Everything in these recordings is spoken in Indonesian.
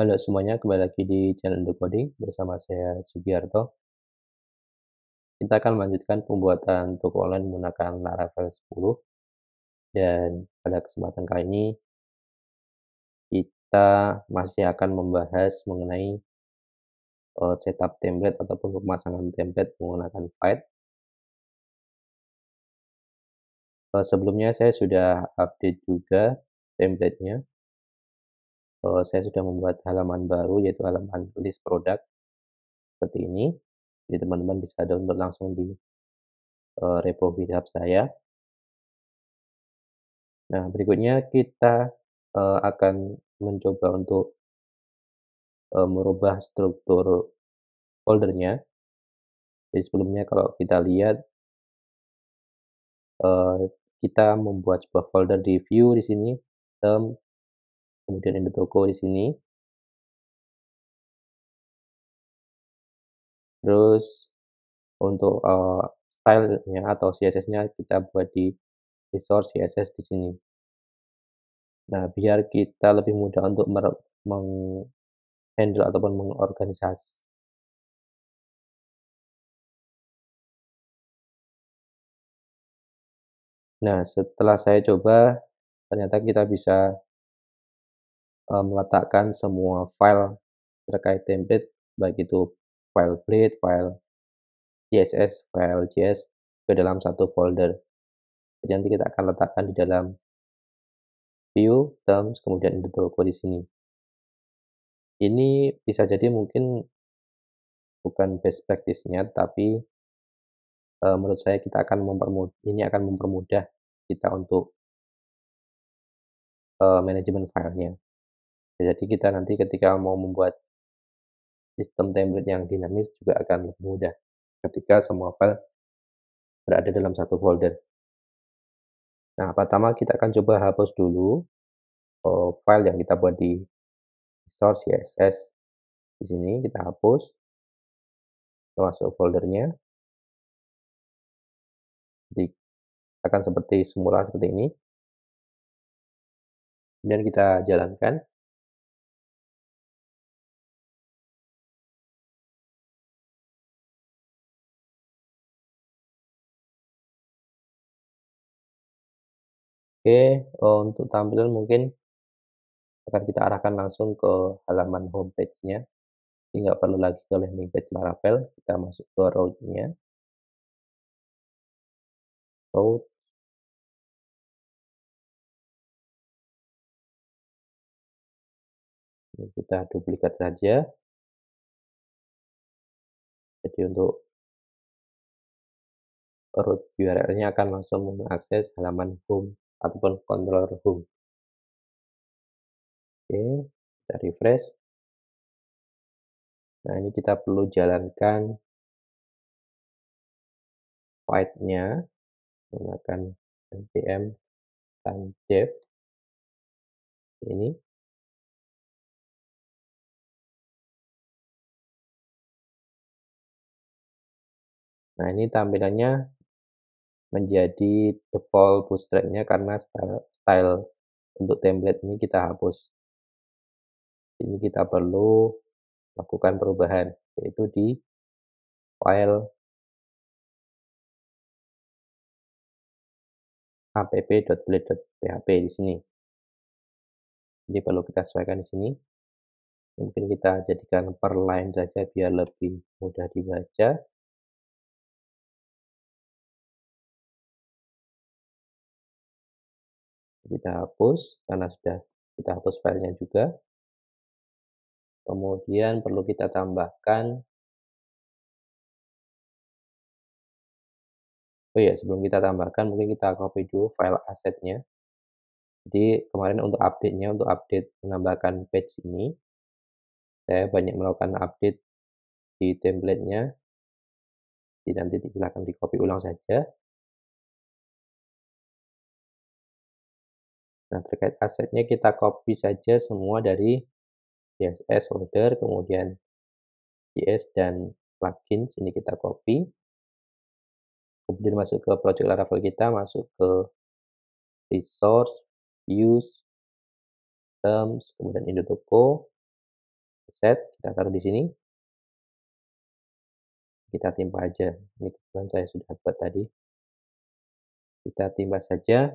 Halo semuanya, kembali lagi di channel IndoKoding bersama saya Sugiarto. Kita akan melanjutkan pembuatan toko online menggunakan Laravel 10. Dan pada kesempatan kali ini kita masih akan membahas mengenai setup template ataupun pemasangan template menggunakan Vite. Sebelumnya saya sudah update juga template-nya. Saya sudah membuat halaman baru, yaitu halaman list produk seperti ini. Jadi teman-teman bisa download langsung di repo GitHub saya. Nah, berikutnya kita akan mencoba untuk merubah struktur foldernya. Jadi sebelumnya kalau kita lihat, kita membuat sebuah folder di view di sini, term, kemudian IndoToko di sini, terus untuk stylenya atau CSS-nya kita buat di resource CSS di sini. Nah, biar kita lebih mudah untuk menghandle ataupun mengorganisasi. Nah, setelah saya coba, ternyata kita bisa meletakkan semua file terkait template, baik itu file blade, file CSS, file JS ke dalam satu folder. Jadi nanti kita akan letakkan di dalam view, terms, kemudian IndoToko di sini. Ini bisa jadi mungkin bukan best practice-nya, tapi menurut saya kita akan mempermudah kita untuk manajemen filenya. Jadi kita nanti ketika mau membuat sistem template yang dinamis juga akan lebih mudah ketika semua file berada dalam satu folder. Nah, pertama kita akan coba hapus dulu file yang kita buat di source CSS. Di sini kita hapus, masuk foldernya. Jadi akan seperti semula seperti ini. Kemudian kita jalankan. Oke, untuk tampilan mungkin akan kita arahkan langsung ke halaman homepage-nya. Jadi nggak perlu lagi ke landing page Laravel, kita masuk ke route-nya. Route. Ini kita duplikat saja. Jadi untuk route URL-nya akan langsung mengakses halaman home ataupun controller home. Oke, kita refresh. Nah, ini kita perlu jalankan Vite-nya menggunakan npm dev ini. Nah, ini tampilannya menjadi default bootstrap-nya karena style untuk template ini kita hapus. Ini kita perlu lakukan perubahan, yaitu di file app.blade.php di sini. Jadi perlu kita sesuaikan di sini. Mungkin kita jadikan per line saja biar lebih mudah dibaca. Kita hapus karena sudah kita hapus filenya juga. Kemudian perlu kita tambahkan. Oh ya, sebelum kita tambahkan mungkin kita copy dulu file asetnya. Jadi kemarin untuk update-nya, untuk update menambahkan page ini, saya banyak melakukan update di template-nya. Jadi nanti silakan di copy ulang saja. Nah, terkait asetnya kita copy saja semua dari CSS folder, kemudian JS dan plugins ini kita copy. Kemudian masuk ke project Laravel kita, masuk ke resource, views, terms, kemudian IndoToko. set, kita taruh di sini. Kita timpa aja. Ini kebetulan saya sudah buat tadi. Kita timpa saja.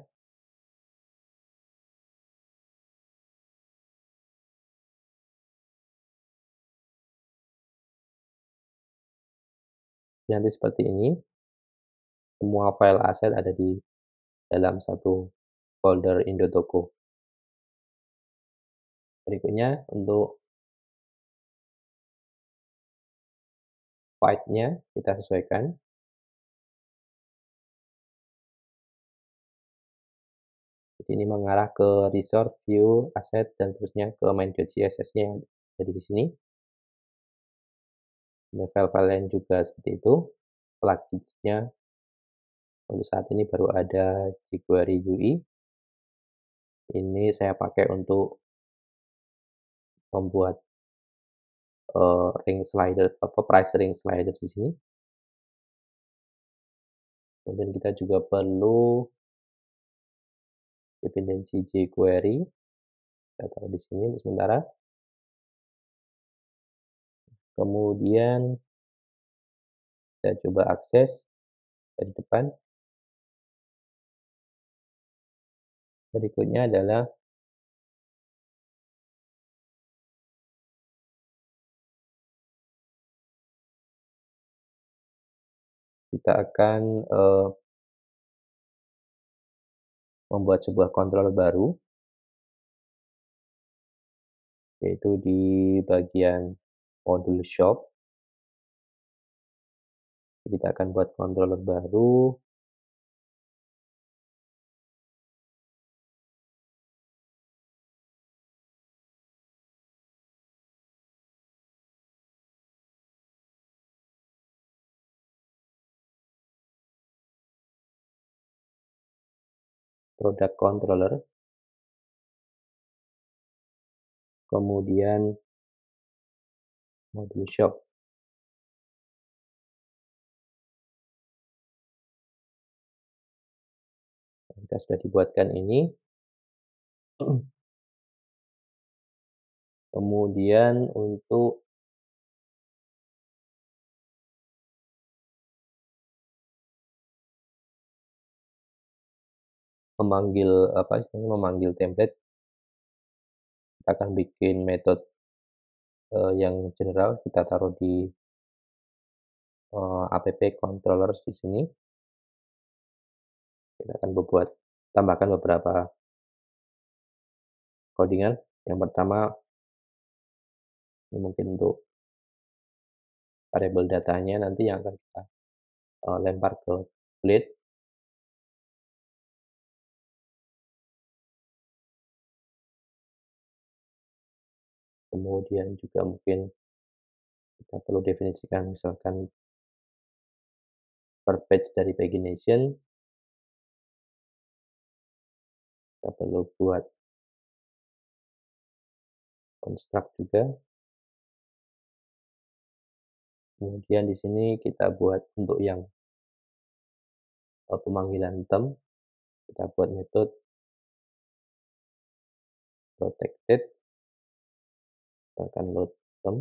Nanti seperti ini. Semua file aset ada di dalam satu folder Indotoko. Berikutnya untuk Vite-nya kita sesuaikan. Jadi ini mengarah ke resource, view, aset, dan terusnya ke main.css-nya yang ada di sini. Ada file-file lain juga seperti itu. Plugins-nya untuk saat ini baru ada jQuery UI. Ini saya pakai untuk membuat ring slider, price ring slider di sini. Kemudian kita juga perlu dependensi jQuery. Kita taruh di sini untuk sementara. Kemudian kita coba akses dari depan. Berikutnya adalah kita akan membuat sebuah kontrol baru, yaitu di bagian module shop. Kita akan buat controller baru. Product controller, kemudian module shop. Kita sudah dibuatkan ini. Kemudian untuk memanggil template, kita akan bikin metode yang general. Kita taruh di app controllers di sini. Kita akan tambahkan beberapa codingan. Yang pertama ini mungkin untuk variabel datanya, nanti yang akan kita lempar ke blade. Kemudian juga mungkin kita perlu definisikan misalkan per page dari pagination. Kita perlu buat construct juga. Kemudian di sini kita buat untuk yang pemanggilan term, kita buat metode protected. Kita akan load term.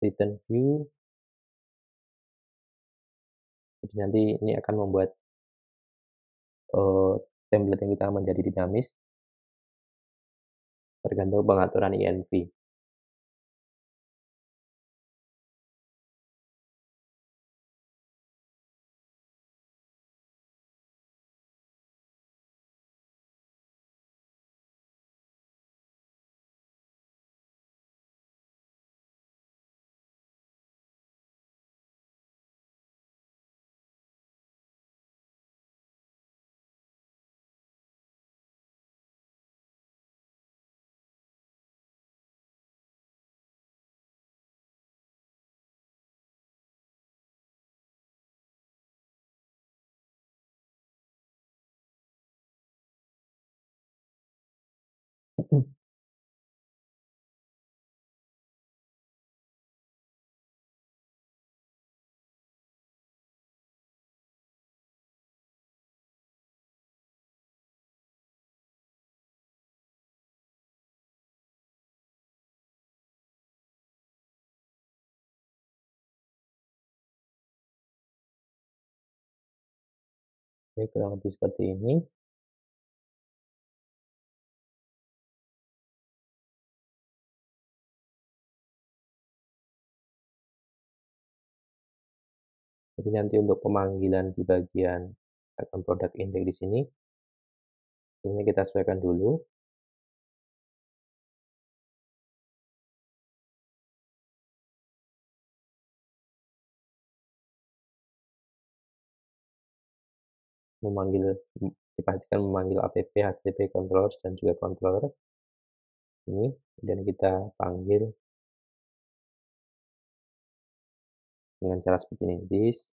Return view. Jadi nanti ini akan membuat template yang kita menjadi dinamis tergantung pengaturan ENV. Oke, kurang lebih seperti ini. Jadi nanti untuk pemanggilan di bagian akan produk index di sini, ini kita sesuaikan dulu. Memanggil, dipastikan memanggil app, http, controllers, dan juga controller. Ini, dan kita panggil dengan cara seperti ini, this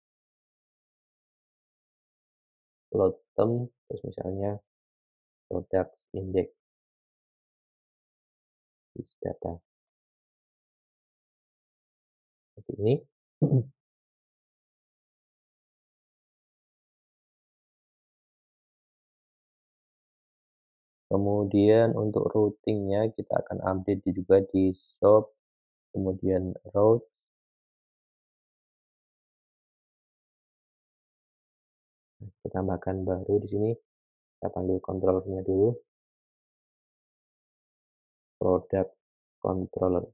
load term, terus misalnya product index this data seperti ini. Kemudian untuk routingnya kita akan update juga di shop, kemudian route. Kita tambahkan baru di sini, kita panggil controllernya dulu, product controller.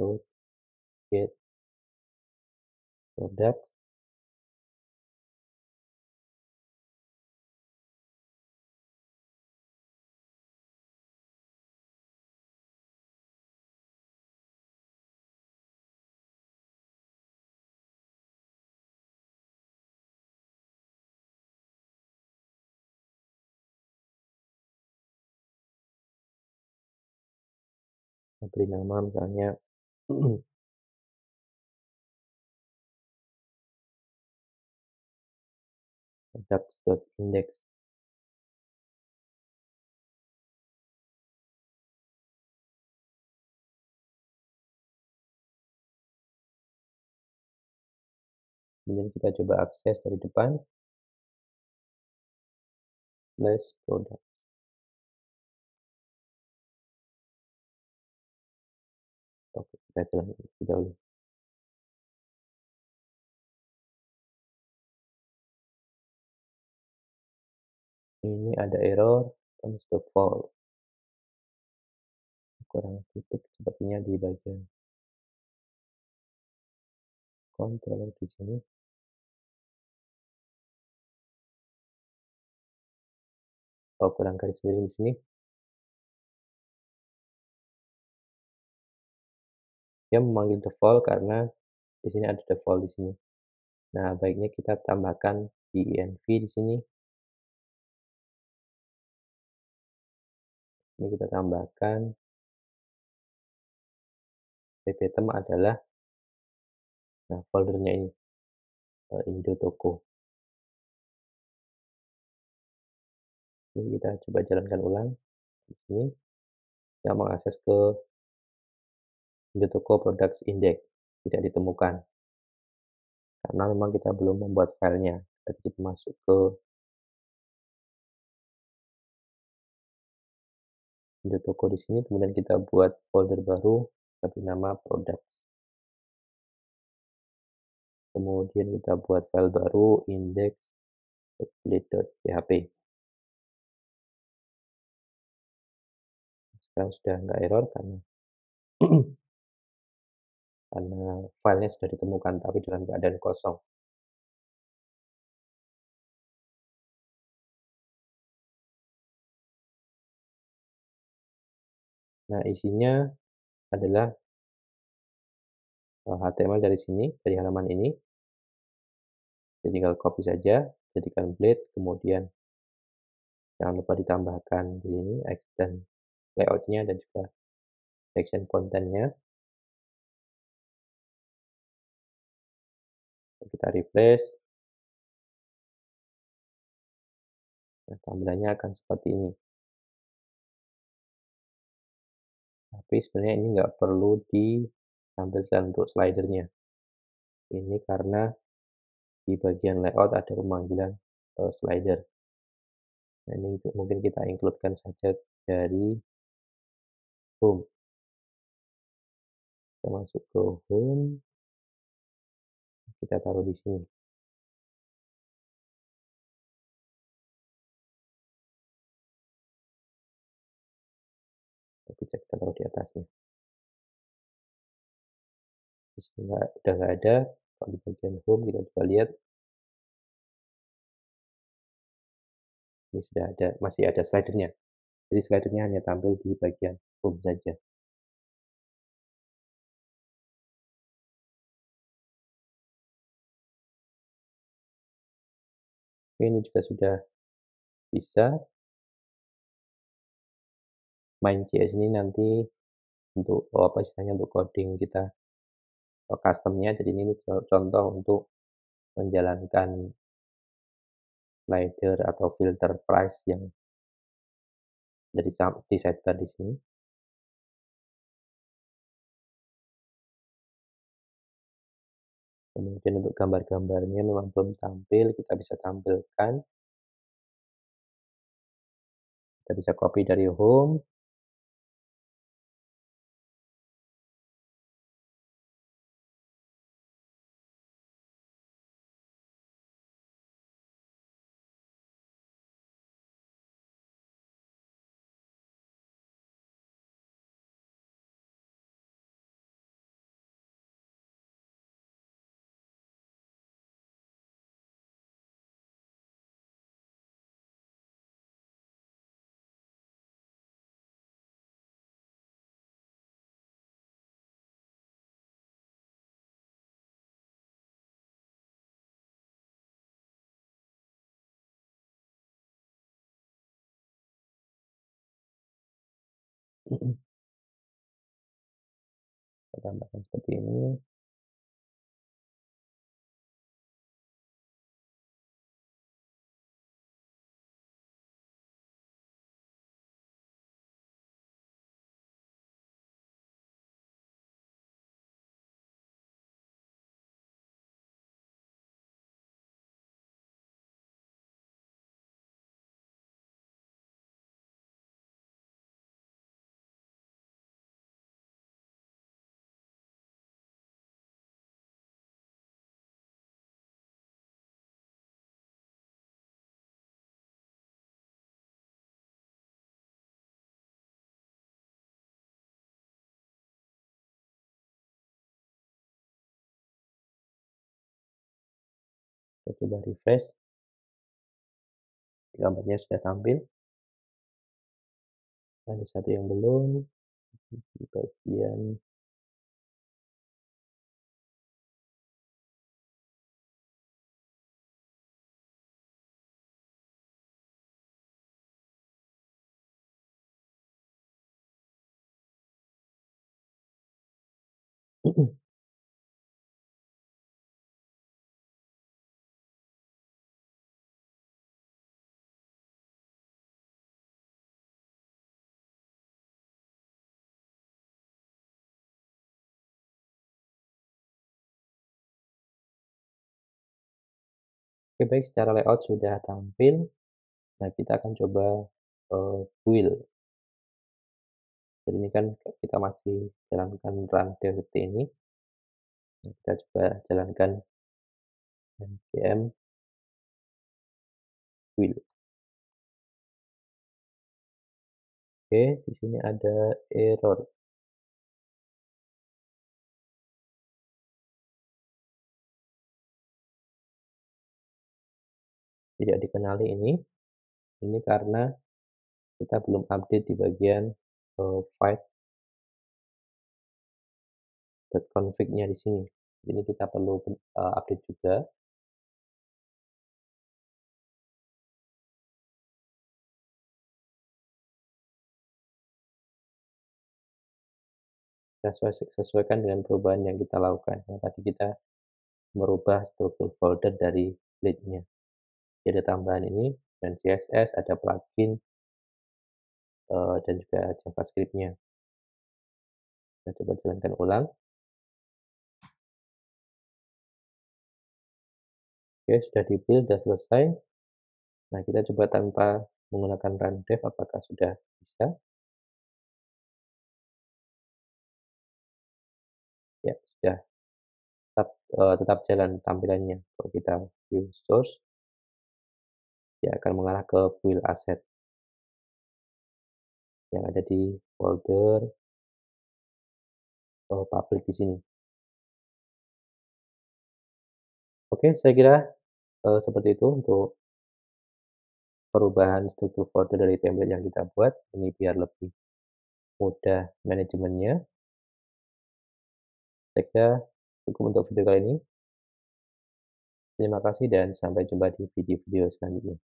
Route, get, product. Beri nama misalnya products.index. Kemudian kita coba akses dari depan slash product. Kita jalan dahulu. Ini ada error comes to fall, kurang titik sepertinya di bagian controller di sini. Oh, kurang garis miring di sini. Dia memanggil default karena di sini ada default di sini. Nah, baiknya kita tambahkan di ENV di sini. Ini kita tambahkan pp-tem adalah, nah, foldernya ini Indo Toko. Jadi kita coba jalankan ulang di sini. Kita mengakses ke IndoKoding products index, tidak ditemukan karena memang kita belum membuat filenya. Kita masuk ke IndoKoding di sini, kemudian kita buat folder baru, kita beri nama products, kemudian kita buat file baru index.blade.php. Sekarang sudah nggak error karena filenya sudah ditemukan, tapi dalam keadaan kosong. Nah, isinya adalah HTML dari sini, dari halaman ini. Jadi tinggal copy saja, jadikan blade, kemudian jangan lupa ditambahkan di sini extend layoutnya dan juga section kontennya. Kita refresh. Nah, tampilannya akan seperti ini. Tapi sebenarnya ini nggak perlu ditampilkan untuk slidernya. Ini karena di bagian layout ada pemanggilan slider. Nah, ini mungkin kita include-kan saja dari home. Kita masuk ke home. kita taruh di sini. Kita taruh di atasnya. Terus udah nggak ada. Kalau di bagian home kita coba lihat. Ini sudah ada, masih ada slidernya. Jadi slidernya hanya tampil di bagian home saja. Ini juga sudah bisa. Main JS ini nanti untuk apa istilahnya, untuk coding kita customnya. Jadi ini contoh untuk menjalankan slider atau filter price yang dari di sidebar di sini. Kemudian untuk gambar-gambarnya memang belum tampil, kita bisa tampilkan. Kita bisa copy dari home. Kita tambahkan seperti ini. Kita coba refresh, gambarnya sudah tampil. Ada satu yang belum di bagian Oke, baik, secara layout sudah tampil. Nah, kita akan coba build. Jadi ini kan kita masih jalankan run DLT ini. Nah, kita coba jalankan npm build. Oke, di sini ada error. Tidak dikenali ini karena kita belum update di bagian Vite.config-nya di sini. Ini kita perlu update juga. Kita sesuaikan dengan perubahan yang kita lakukan. Nah, tadi kita merubah struktur folder dari blade-nya. Ada tambahan ini, dan CSS, ada plugin, dan juga JavaScript-nya. Kita coba jalankan ulang. Oke, sudah di-build, sudah selesai. Nah, kita coba tanpa menggunakan rundev, apakah sudah bisa? Ya, sudah. tetap jalan tampilannya. Kalau kita view source, dia akan mengarah ke build asset yang ada di folder public di sini. Oke, saya kira seperti itu untuk perubahan struktur folder dari template yang kita buat ini biar lebih mudah manajemennya. Saya kira cukup untuk video kali ini. Terima kasih dan sampai jumpa di video-video selanjutnya.